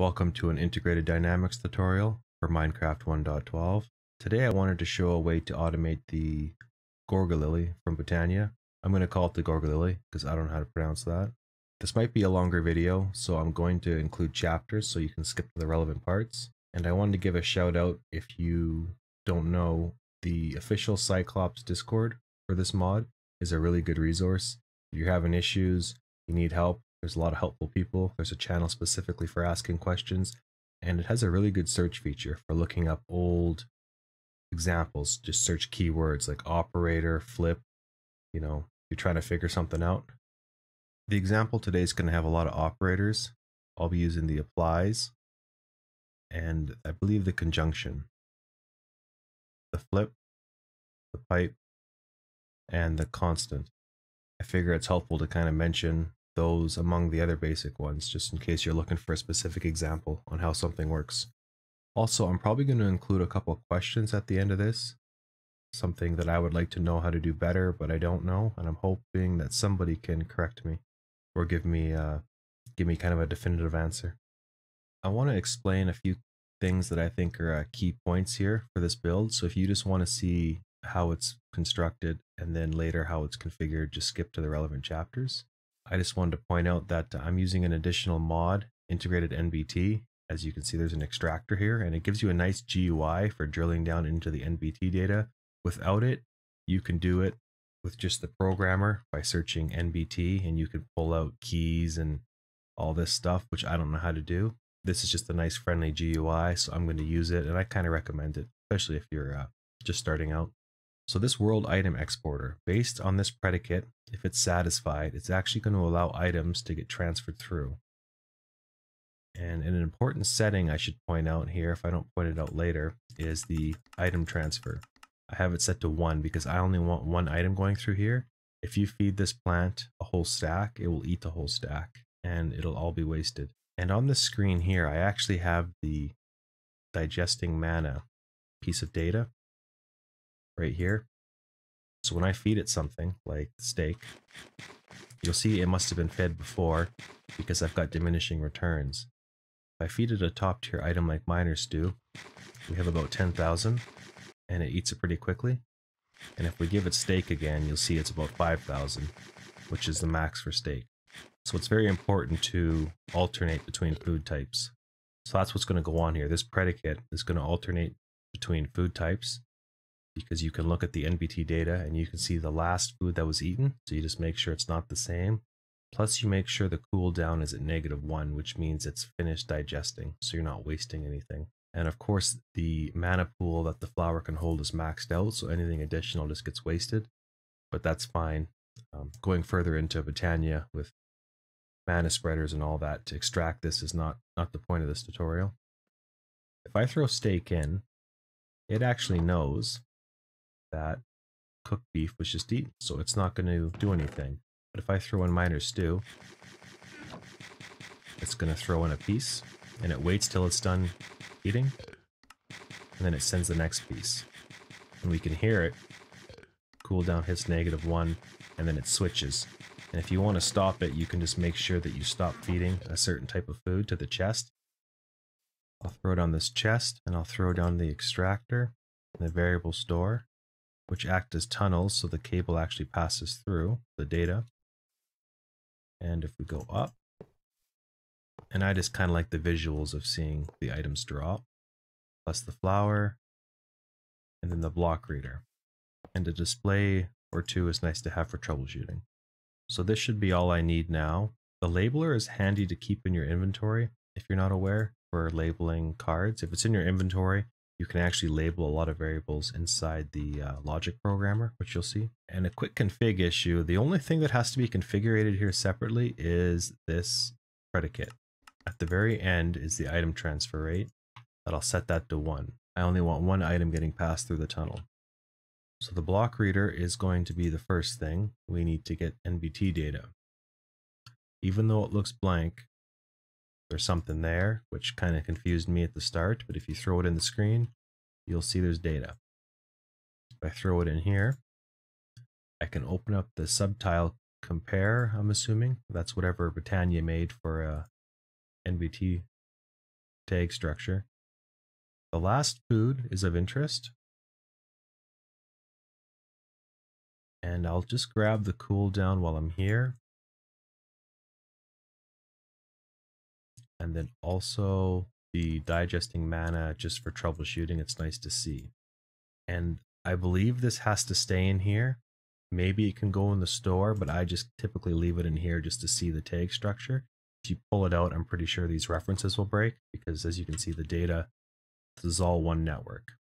Welcome to an Integrated Dynamics tutorial for Minecraft 1.12. Today I wanted to show a way to automate the Gourmaryllis from Botania. I'm going to call it the Gourmaryllis because I don't know how to pronounce that. This might be a longer video, so I'm going to include chapters so you can skip to the relevant parts. And I wanted to give a shout out, if you don't know, the official Cyclops Discord for this mod is a really good resource. If you're having issues, you need help, there's a lot of helpful people. There's a channel specifically for asking questions, and it has a really good search feature for looking up old examples. Just search keywords like operator, flip, you know, you're trying to figure something out. The example today is going to have a lot of operators. I'll be using the applies and I believe the conjunction, the flip, the pipe, and the constant. I figure it's helpful to kind of mention those among the other basic ones, just in case you're looking for a specific example on how something works. Also, I'm probably going to include a couple of questions at the end of this, something that I would like to know how to do better, but I don't know, and I'm hoping that somebody can correct me or give me kind of a definitive answer. I want to explain a few things that I think are key points here for this build, so if you just want to see how it's constructed and then later how it's configured, just skip to the relevant chapters. I just wanted to point out that I'm using an additional mod, Integrated NBT. As you can see, there's an extractor here, and it gives you a nice GUI for drilling down into the NBT data. Without it, you can do it with just the programmer by searching NBT, and you can pull out keys and all this stuff, which I don't know how to do. This is just a nice friendly GUI, so I'm going to use it, and I kind of recommend it, especially if you're just starting out. So this world item exporter, based on this predicate, if it's satisfied, it's actually going to allow items to get transferred through. And an important setting I should point out here, if I don't point it out later, is the item transfer. I have it set to 1 because I only want one item going through here. If you feed this plant a whole stack, it will eat the whole stack and it'll all be wasted. And on this screen here, I actually have the digesting mana piece of data right here. So when I feed it something like steak, you'll see it must have been fed before because I've got diminishing returns. If I feed it a top tier item like miners do, we have about 10,000 and it eats it pretty quickly. And if we give it steak again, you'll see it's about 5,000, which is the max for steak. So it's very important to alternate between food types. So that's what's going to go on here. This predicate is going to alternate between food types, because you can look at the NBT data and you can see the last food that was eaten, so you just make sure it's not the same. Plus you make sure the cooldown is at -1, which means it's finished digesting, so you're not wasting anything. And of course the mana pool that the flower can hold is maxed out, so anything additional just gets wasted, but that's fine. Going further into Botania with mana spreaders and all that to extract this is not the point of this tutorial. If I throw steak in, it actually knows that cooked beef was just eaten, so it's not going to do anything. But if I throw in miner stew, it's going to throw in a piece, and it waits till it's done eating, and then it sends the next piece. And we can hear it, cooldown hits -1, and then it switches. And if you want to stop it, you can just make sure that you stop feeding a certain type of food to the chest. I'll throw down this chest, and I'll throw down the extractor, and the variable store, which act as tunnels so the cable actually passes through the data. And if we go up, and I just kind of like the visuals of seeing the items drop, plus the flower, and then the block reader. And a display or two is nice to have for troubleshooting. So this should be all I need now. The labeler is handy to keep in your inventory if you're not aware, for labeling cards. If it's in your inventory, you can actually label a lot of variables inside the logic programmer, which you'll see. And a quick config issue, the only thing that has to be configured here separately is this predicate. At the very end is the item transfer rate, but I'll set that to 1. I only want one item getting passed through the tunnel. So the block reader is going to be the first thing. We need to get NBT data. Even though it looks blank, there's something there, which kind of confused me at the start, but if you throw it in the screen, you'll see there's data. If I throw it in here, I can open up the subtile compare, I'm assuming. That's whatever Botania made for NBT to egg structure. The last food is of interest. And I'll just grab the cooldown while I'm here. And then also the digesting mana just for troubleshooting. It's nice to see. And I believe this has to stay in here. Maybe it can go in the store, but I just typically leave it in here just to see the tag structure. If you pull it out, I'm pretty sure these references will break because, as you can see, the data, this is all one network.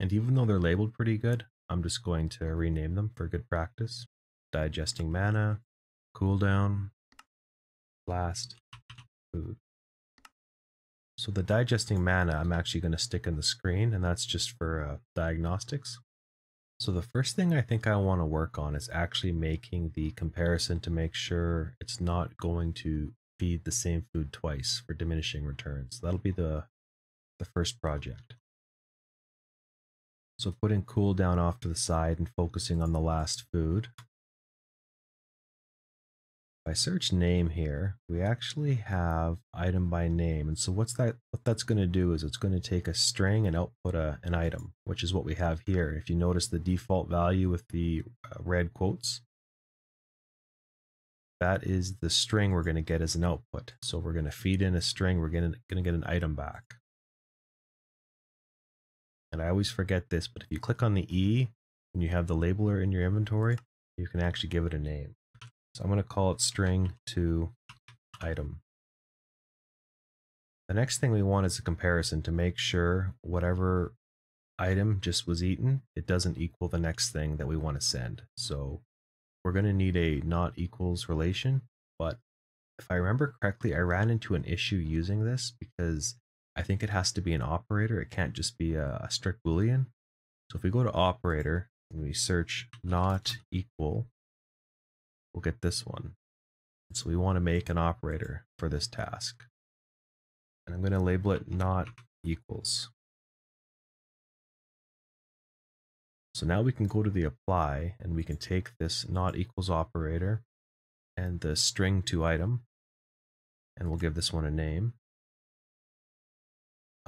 And even though they're labeled pretty good, I'm just going to rename them for good practice. Digesting mana, cooldown, last food. So the digesting mana I'm actually going to stick in the screen, and that's just for diagnostics. So the first thing I think I want to work on is actually making the comparison to make sure it's not going to feed the same food twice for diminishing returns. That'll be the first project. So putting cooldown off to the side and focusing on the last food. If I search name here, we actually have item by name. And so what's that? What that's going to do is it's going to take a string and output an item, which is what we have here. If you notice the default value with the red quotes, that is the string we're going to get as an output. So we're going to feed in a string, we're going to get an item back. And I always forget this, but if you click on the E and you have the labeler in your inventory, you can actually give it a name. So I'm going to call it string to item. The next thing we want is a comparison to make sure whatever item just was eaten, it doesn't equal the next thing that we want to send. So we're going to need a not equals relation, but if I remember correctly, I ran into an issue using this because I think it has to be an operator. It can't just be a strict Boolean. So if we go to operator and we search not equal, we'll get this one. So we want to make an operator for this task. And I'm going to label it not equals. So now we can go to the apply and we can take this not equals operator and the string to item, and we'll give this one a name.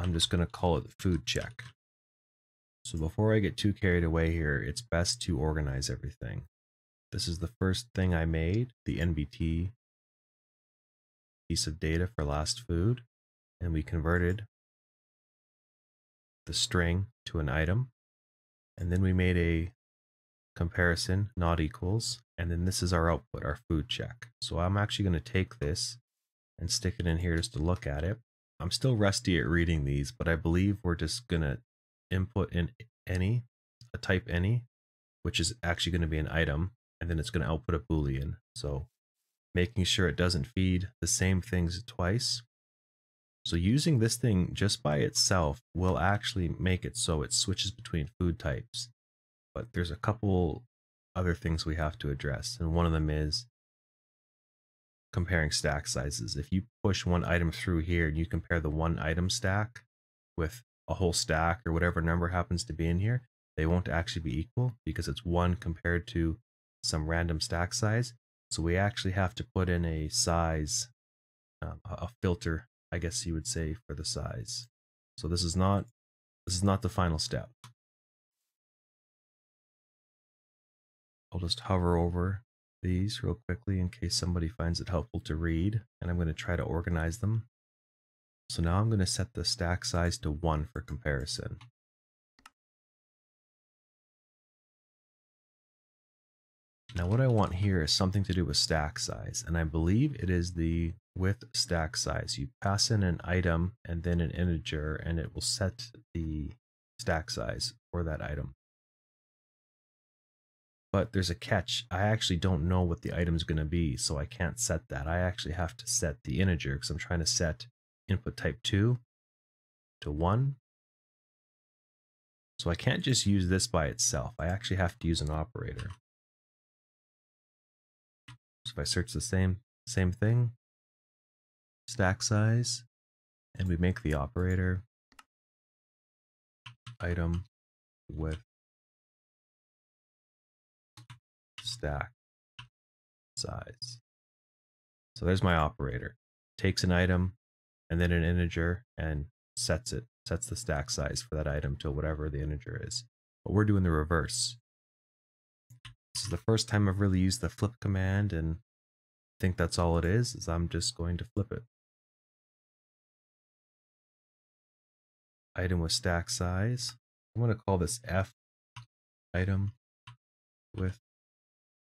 I'm just going to call it food check. So before I get too carried away here, it's best to organize everything. This is the first thing I made, the NBT piece of data for last food, and we converted the string to an item, and then we made a comparison, not equals, and then this is our output, our food check. So I'm actually going to take this and stick it in here just to look at it. I'm still rusty at reading these, but I believe we're just going to input in any, a type any, which is actually going to be an item, and then it's going to output a Boolean. So making sure it doesn't feed the same things twice. So using this thing just by itself will actually make it so it switches between food types. But there's a couple other things we have to address, and one of them is comparing stack sizes. If you push one item through here and you compare the one item stack with a whole stack or whatever number happens to be in here, they won't actually be equal because it's one compared to some random stack size. So we actually have to put in a size, a filter, I guess you would say, for the size. So this is not the final step. I'll just hover over these real quickly in case somebody finds it helpful to read, and I'm going to try to organize them. So now I'm going to set the stack size to 1 for comparison. Now what I want here is something to do with stack size, and I believe it is the with stack size. You pass in an item and then an integer, and it will set the stack size for that item. But there's a catch. I actually don't know what the item's going to be, so I can't set that. I actually have to set the integer because I'm trying to set input type 2 to 1. So I can't just use this by itself. I actually have to use an operator. So if I search the same thing, stack size, and we make the operator item with stack size. So there's my operator. Takes an item, and then an integer, and sets the stack size for that item to whatever the integer is. But we're doing the reverse. This is the first time I've really used the flip command, and I think that's all it is I'm just going to flip it. Item with stack size. I'm going to call this F, item with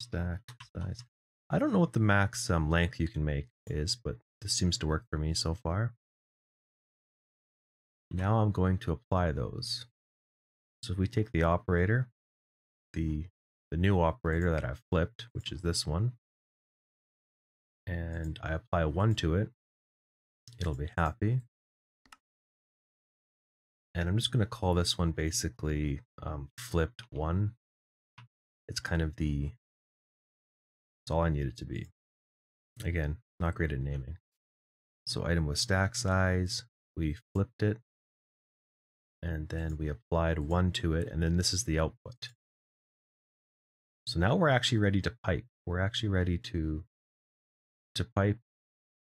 stack size. I don't know what the max length you can make is, but this seems to work for me so far. Now I'm going to apply those. So if we take the operator, the new operator that I've flipped, which is this one, and I apply 1 to it, it'll be happy. And I'm just going to call this one basically flipped 1. It's kind of the, it's all I need it to be. Again, not great at naming. So item with stack size, we flipped it, and then we applied 1 to it, and then this is the output. So now we're actually ready to pipe. We're actually ready to pipe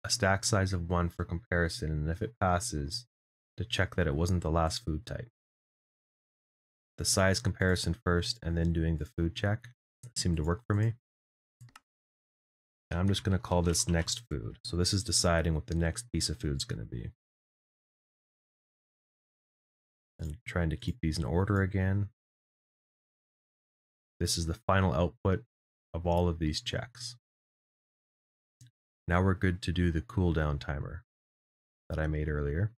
a stack size of 1 for comparison, and if it passes, to check that it wasn't the last food type. The size comparison first and then doing the food check seemed to work for me. And I'm just going to call this next food. So this is deciding what the next piece of food is going to be. And trying to keep these in order again. This is the final output of all of these checks. Now we're good to do the cooldown timer that I made earlier.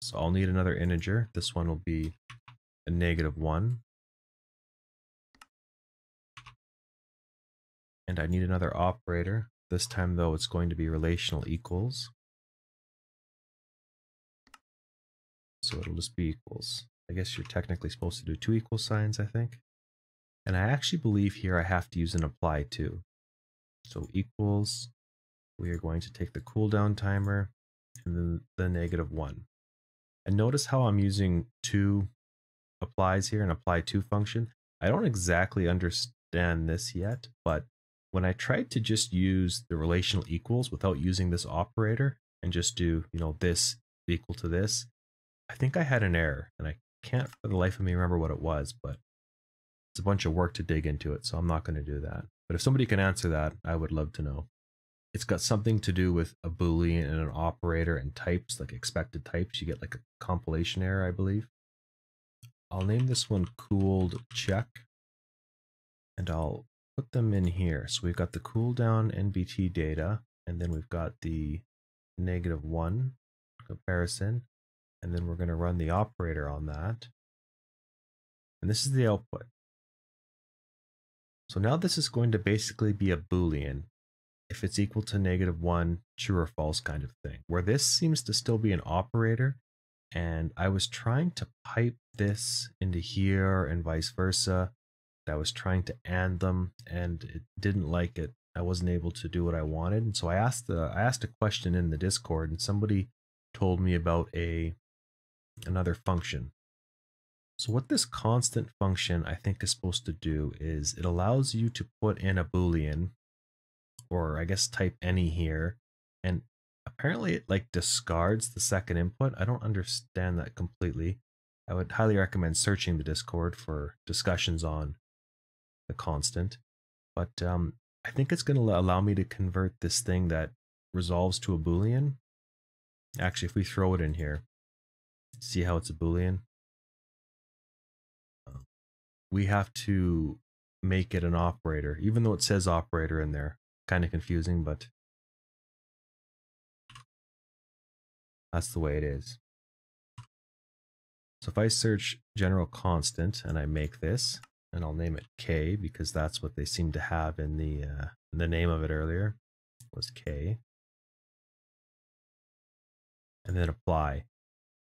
So I'll need another integer. This one will be a -1. And I need another operator. This time though, it's going to be relational equals. So it'll just be equals. I guess you're technically supposed to do 2 equal signs, I think. And I actually believe here I have to use an apply to. So equals, we are going to take the cooldown timer and then the -1. And notice how I'm using 2 applies here, an apply to function. I don't exactly understand this yet, but when I tried to just use the relational equals without using this operator and just do, you know, this equal to this, I think I had an error, and I can't for the life of me remember what it was, but it's a bunch of work to dig into it, so I'm not going to do that. But if somebody can answer that, I would love to know. It's got something to do with a Boolean and an operator and types, like expected types. You get like a compilation error, I believe. I'll name this one cooled check, and I'll put them in here. So we've got the cooldown NBT data, and then we've got the -1 comparison, and then we're going to run the operator on that. And this is the output. So now this is going to basically be a Boolean. If it's equal to -1, true or false kind of thing, where this seems to still be an operator. And I was trying to pipe this into here and vice versa. I was trying to AND them, and it didn't like it. I wasn't able to do what I wanted. And so I asked a question in the Discord, and somebody told me about another function. So what this constant function I think is supposed to do is it allows you to put in a Boolean, or I guess type any here, and apparently it like discards the second input. I don't understand that completely. I would highly recommend searching the Discord for discussions on the constant, but I think it's going to allow me to convert this thing that resolves to a Boolean. Actually, if we throw it in here, see how it's a Boolean? We have to make it an operator, even though it says operator in there. Kind of confusing, but that's the way it is. So if I search general constant and I make this, and I'll name it K because that's what they seem to have in the name of it earlier, was K, and then apply.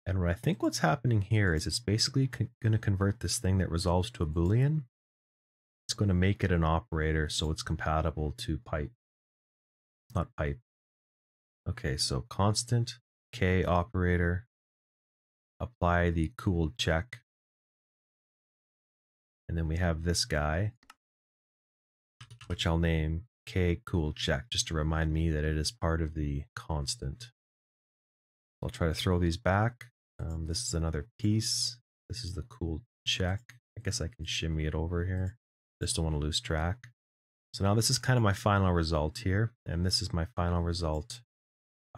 And what I think what's happening here is it's basically going to convert this thing that resolves to a Boolean. It's going to make it an operator, so it's compatible to pipe, not pipe. Okay, so constant K operator, apply the cooled check, and then we have this guy, which I'll name K cool check, just to remind me that it is part of the constant. I'll try to throw these back. This is another piece. This is the cool check. I guess I can shimmy it over here. Just don't want to lose track. So now this is kind of my final result here, and this is my final result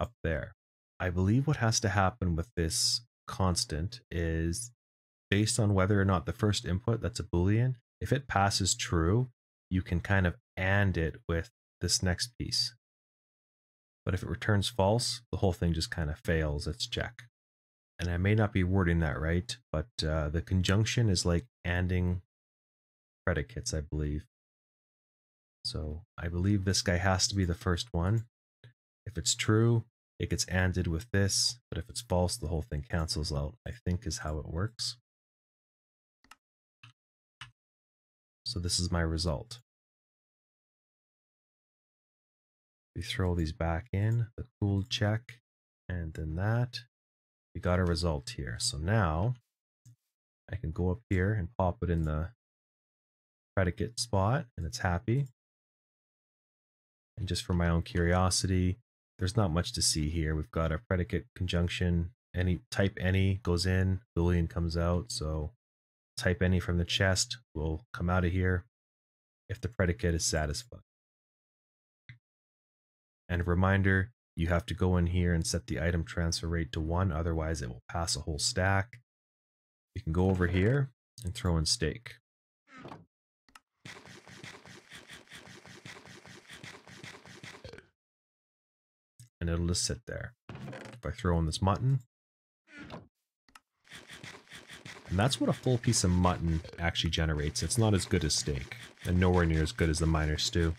up there. I believe what has to happen with this constant is, based on whether or not the first input, that's a Boolean, if it passes true, you can kind of AND it with this next piece. But if it returns false, the whole thing just kind of fails its check. And I may not be wording that right, but the conjunction is like ANDing predicates, I believe. So I believe this guy has to be the first one. If it's true, it gets ANDed with this, but if it's false, the whole thing cancels out, I think is how it works. So this is my result. We throw these back in, the cool check, and then that. We got a result here. So now I can go up here and pop it in the predicate spot, and it's happy. And just for my own curiosity, there's not much to see here. We've got a predicate conjunction, any type any goes in, Boolean comes out, so type any from the chest will come out of here if the predicate is satisfied. And a reminder, you have to go in here and set the item transfer rate to 1, otherwise it will pass a whole stack. You can go over here and throw in stake. And it'll just sit there. If I throw in this mutton. And that's what a full piece of mutton actually generates. It's not as good as steak, and nowhere near as good as the minor stew.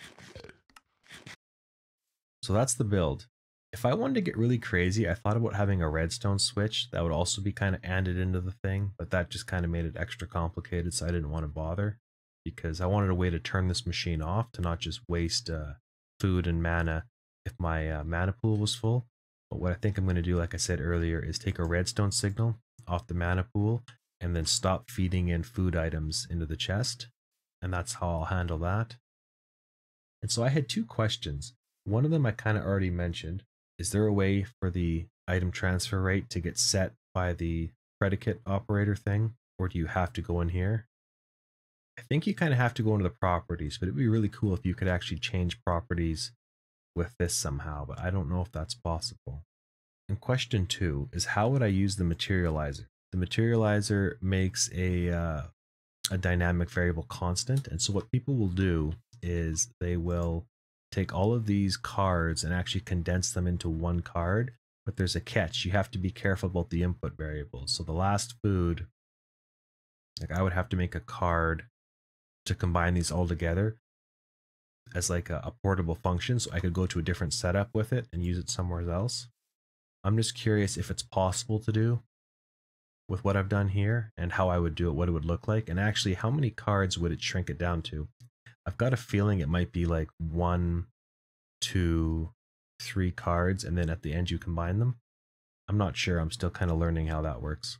So that's the build. If I wanted to get really crazy, I thought about having a redstone switch that would also be kind of ANDed into the thing, but that just kind of made it extra complicated, so I didn't want to bother, because I wanted a way to turn this machine off to not just waste food and mana if my mana pool was full. But what I think I'm going to do, like I said earlier, is take a redstone signal off the mana pool and then stop feeding in food items into the chest, and that's how I'll handle that. And so I had two questions. One of them I kind of already mentioned. Is there a way for the item transfer rate to get set by the predicate operator thing, or do you have to go in here? I think you kind of have to go into the properties, but it'd be really cool if you could actually change properties with this somehow, but I don't know if that's possible. And question two is, how would I use the materializer? The materializer makes a dynamic variable constant, and so what people will do is they will take all of these cards and actually condense them into one card, but there's a catch. You have to be careful about the input variables. So the last food, like I would have to make a card to combine these all together as like a portable function, so I could go to a different setup with it and use it somewhere else. I'm just curious if it's possible to do with what I've done here and how I would do it, what it would look like, and actually how many cards would it shrink it down to. I've got a feeling it might be like 1, 2, 3 cards, and then at the end you combine them. I'm not sure. I'm still kind of learning how that works.